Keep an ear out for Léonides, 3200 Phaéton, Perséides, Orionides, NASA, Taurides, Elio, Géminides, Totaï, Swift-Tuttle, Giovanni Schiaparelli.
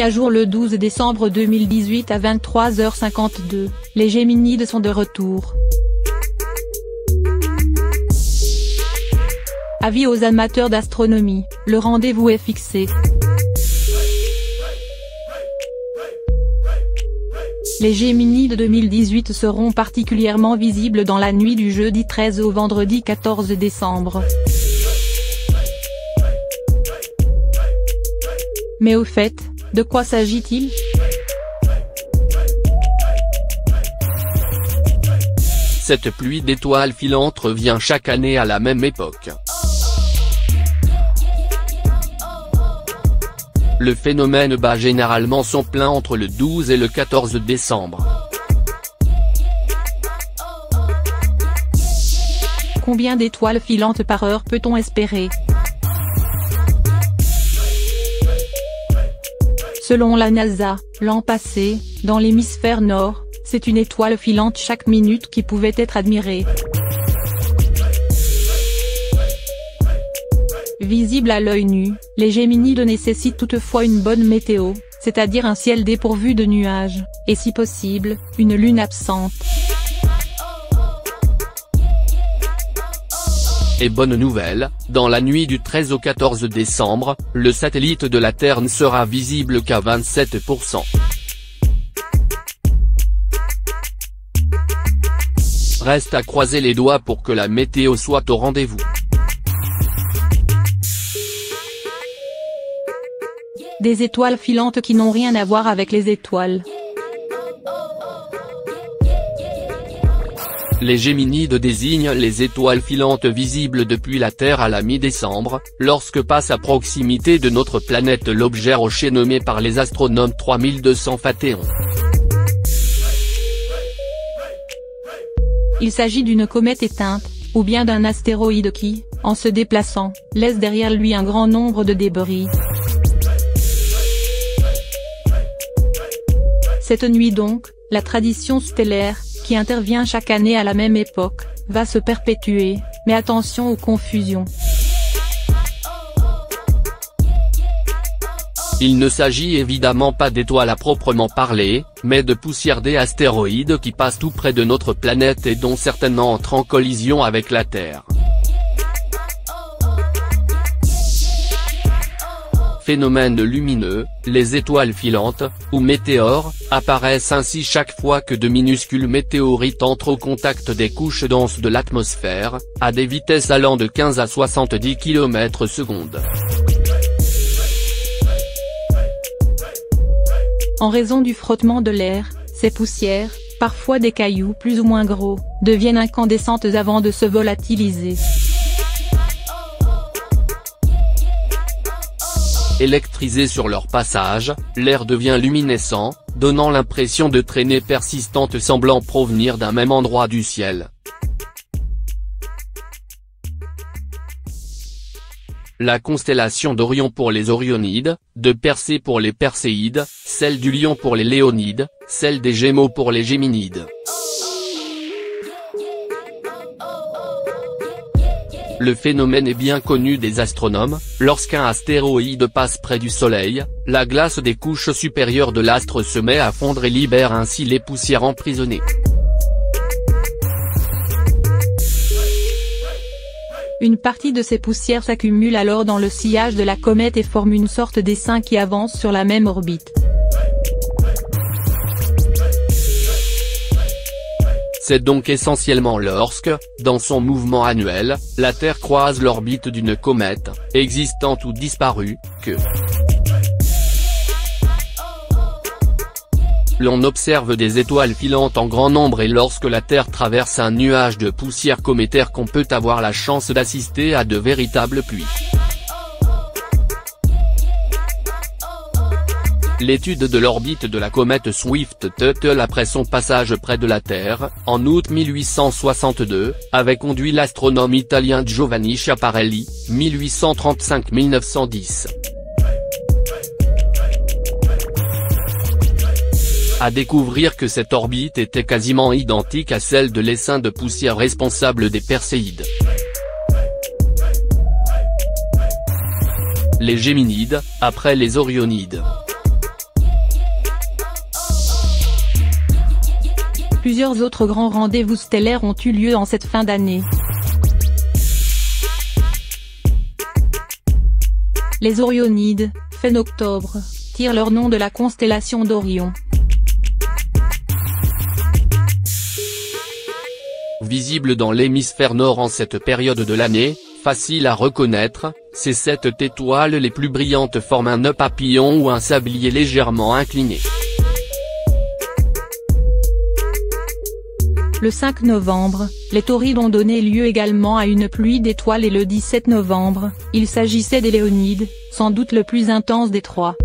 mis à jour le 12 décembre 2018 à 23h52, les Géminides sont de retour. Avis aux amateurs d'astronomie, le rendez-vous est fixé. Les Géminides 2018 seront particulièrement visibles dans la nuit du jeudi 13 au vendredi 14 décembre. Mais au fait, de quoi s'agit-il ? Cette pluie d'étoiles filantes revient chaque année à la même époque. Le phénomène bat généralement son plein entre le 12 et le 14 décembre. Combien d'étoiles filantes par heure peut-on espérer? Selon la NASA, l'an passé, dans l'hémisphère nord, c'est une étoile filante chaque minute qui pouvait être admirée. Visible à l'œil nu, les Géminides nécessitent toutefois une bonne météo, c'est-à-dire un ciel dépourvu de nuages, et si possible, une lune absente. Et bonne nouvelle, dans la nuit du 13 au 14 décembre, le satellite de la Terre ne sera visible qu'à 27%. Reste à croiser les doigts pour que la météo soit au rendez-vous. Des étoiles filantes qui n'ont rien à voir avec les étoiles. Les Géminides désignent les étoiles filantes visibles depuis la Terre à la mi-décembre, lorsque passe à proximité de notre planète l'objet rocher nommé par les astronomes 3200 Phaéton. Il s'agit d'une comète éteinte, ou bien d'un astéroïde qui, en se déplaçant, laisse derrière lui un grand nombre de débris. Cette nuit donc, la tradition stellaire, qui intervient chaque année à la même époque, va se perpétuer, mais attention aux confusions. Il ne s'agit évidemment pas d'étoiles à proprement parler, mais de poussière des astéroïdes qui passent tout près de notre planète et dont certainement entrent en collision avec la Terre. Phénomènes lumineux, les étoiles filantes, ou météores, apparaissent ainsi chaque fois que de minuscules météorites entrent au contact des couches denses de l'atmosphère, à des vitesses allant de 15 à 70 km/s. En raison du frottement de l'air, ces poussières, parfois des cailloux plus ou moins gros, deviennent incandescentes avant de se volatiliser. Électrisés sur leur passage, l'air devient luminescent, donnant l'impression de traînées persistantes semblant provenir d'un même endroit du ciel. La constellation d'Orion pour les Orionides, de Persée pour les Perséides, celle du Lion pour les Léonides, celle des Gémeaux pour les Géminides. Le phénomène est bien connu des astronomes, lorsqu'un astéroïde passe près du Soleil, la glace des couches supérieures de l'astre se met à fondre et libère ainsi les poussières emprisonnées. Une partie de ces poussières s'accumule alors dans le sillage de la comète et forme une sorte d'essaim qui avance sur la même orbite. C'est donc essentiellement lorsque, dans son mouvement annuel, la Terre croise l'orbite d'une comète, existante ou disparue, que l'on observe des étoiles filantes en grand nombre, et lorsque la Terre traverse un nuage de poussière cométaire qu'on peut avoir la chance d'assister à de véritables pluies. L'étude de l'orbite de la comète Swift-Tuttle après son passage près de la Terre, en août 1862, avait conduit l'astronome italien Giovanni Schiaparelli, 1835-1910, à découvrir que cette orbite était quasiment identique à celle de l'essaim de poussière responsable des Perséides. Les Géminides, après les Orionides. Plusieurs autres grands rendez-vous stellaires ont eu lieu en cette fin d'année. Les Orionides, faits d'octobre, tirent leur nom de la constellation d'Orion. Visibles dans l'hémisphère nord en cette période de l'année, faciles à reconnaître, ces 7 étoiles les plus brillantes forment un nœud papillon ou un sablier légèrement incliné. Le 5 novembre, les Taurides ont donné lieu également à une pluie d'étoiles et le 17 novembre, il s'agissait des Léonides, sans doute le plus intense des 3.